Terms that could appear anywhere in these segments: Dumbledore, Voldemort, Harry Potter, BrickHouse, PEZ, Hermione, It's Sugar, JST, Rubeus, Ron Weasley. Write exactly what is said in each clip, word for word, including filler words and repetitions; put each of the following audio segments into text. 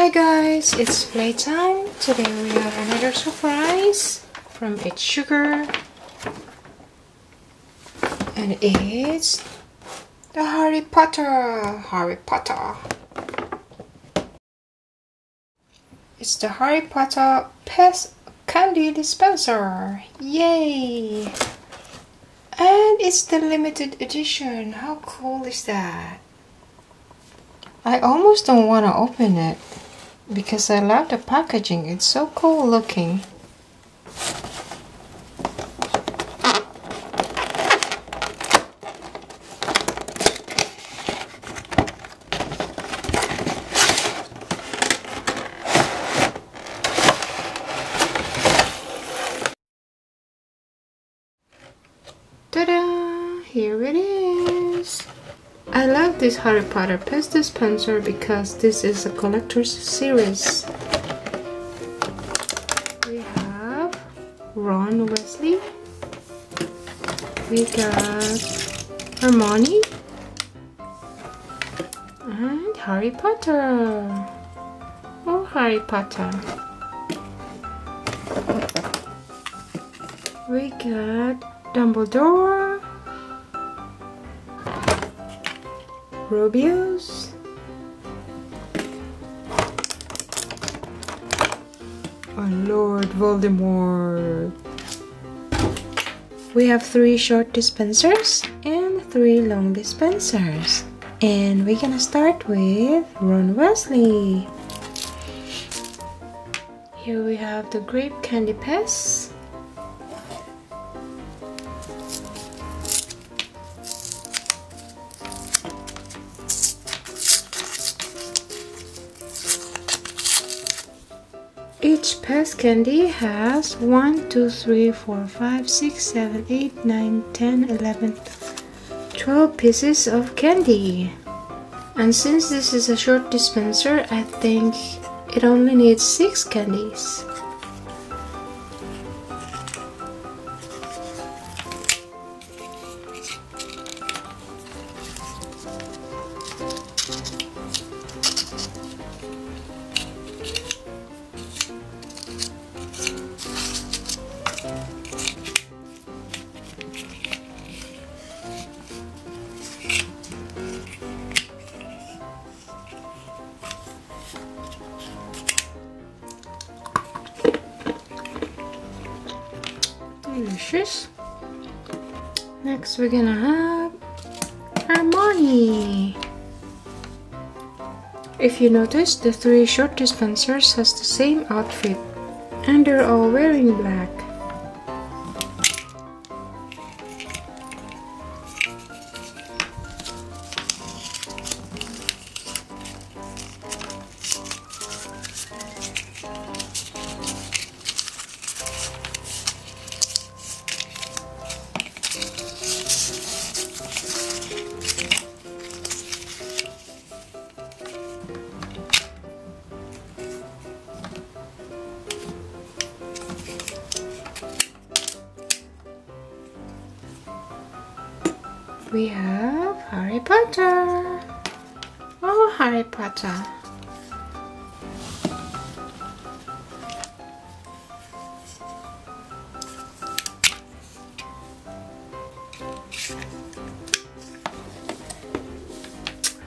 Hi guys, it's playtime. Today we have another surprise from It's Sugar, and it's the Harry Potter. Harry Potter. It's the Harry Potter P E Z candy dispenser. Yay! And it's the limited edition. How cool is that? I almost don't want to open it because I love the packaging. It's so cool looking. Ta-da! Here it is. I love this Harry Potter P E Z dispenser because this is a collector's series. We have Ron Weasley. We got Hermione. And Harry Potter. Oh, Harry Potter. We got Dumbledore. Rubeus, oh Lord Voldemort. We have three short dispensers and three long dispensers, and we're gonna start with Ron Weasley. Here we have the grape candy P E Z. Each P E Z candy has one, two, three, four, five, six, seven, eight, nine, ten, eleven, twelve pieces of candy. And since this is a short dispenser, I think it only needs six candies. Delicious. Next we're gonna have Hermione. If you notice, the three short dispensers has the same outfit and they're all wearing black. We have Harry Potter. Oh, Harry Potter.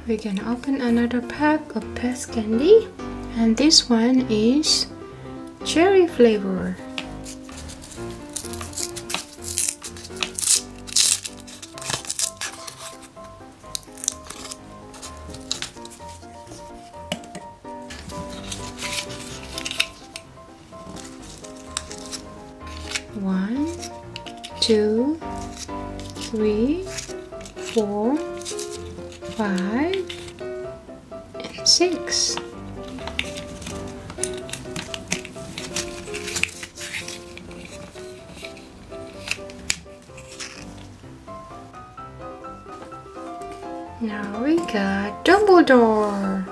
We can open another pack of P E Z candy, and this one is cherry flavor. One, two, three, four, five, and six. Now we got Dumbledore.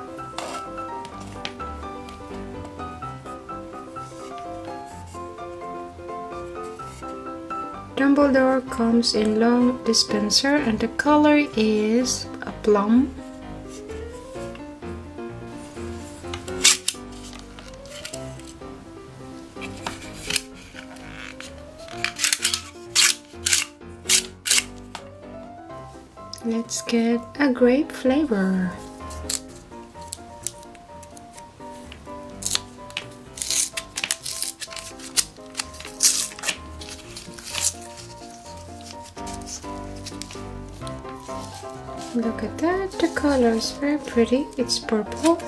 Dumbledore comes in long dispenser and the color is a plum. let's get a grape flavor. Look at that, the color is very pretty, it's purple.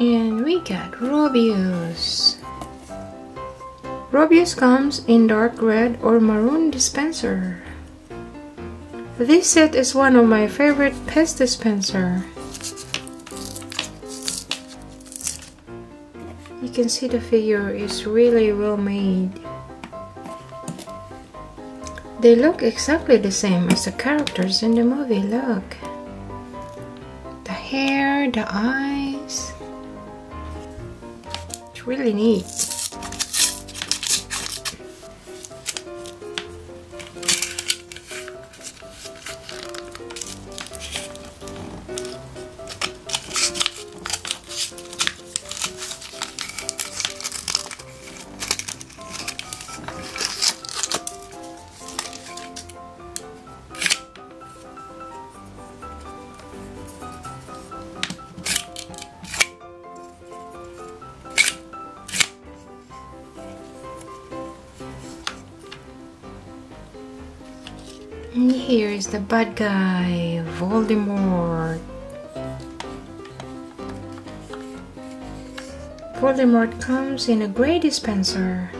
And we got Rubeus. Rubeus comes in dark red or maroon dispenser. This set is one of my favorite P E Z dispenser. You can see the figure is really well made. They look exactly the same as the characters in the movie, look. The hair, the eyes. Really neat. And here is the bad guy, Voldemort. Voldemort comes in a grey dispenser.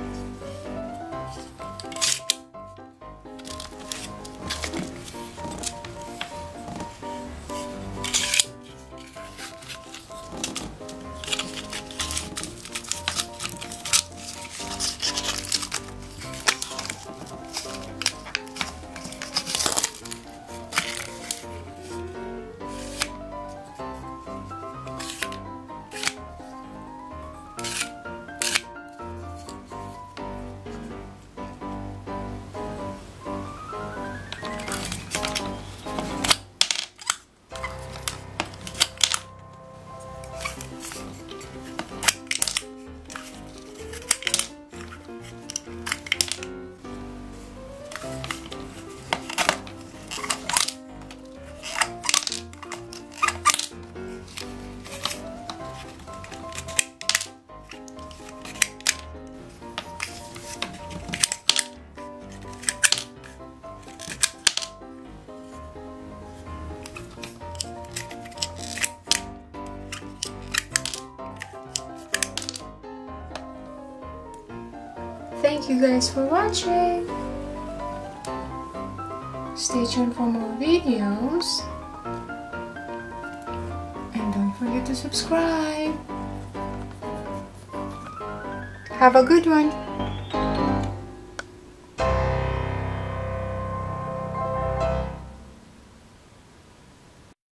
Thank you guys for watching. Stay tuned for more videos and don't forget to subscribe. Have a good one.